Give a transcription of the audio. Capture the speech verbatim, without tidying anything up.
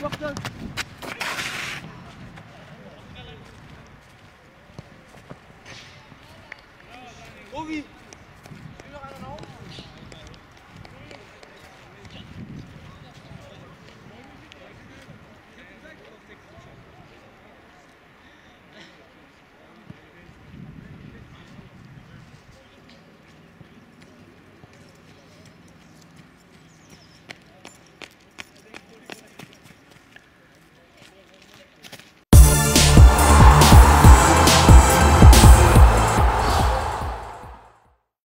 Go, go, go.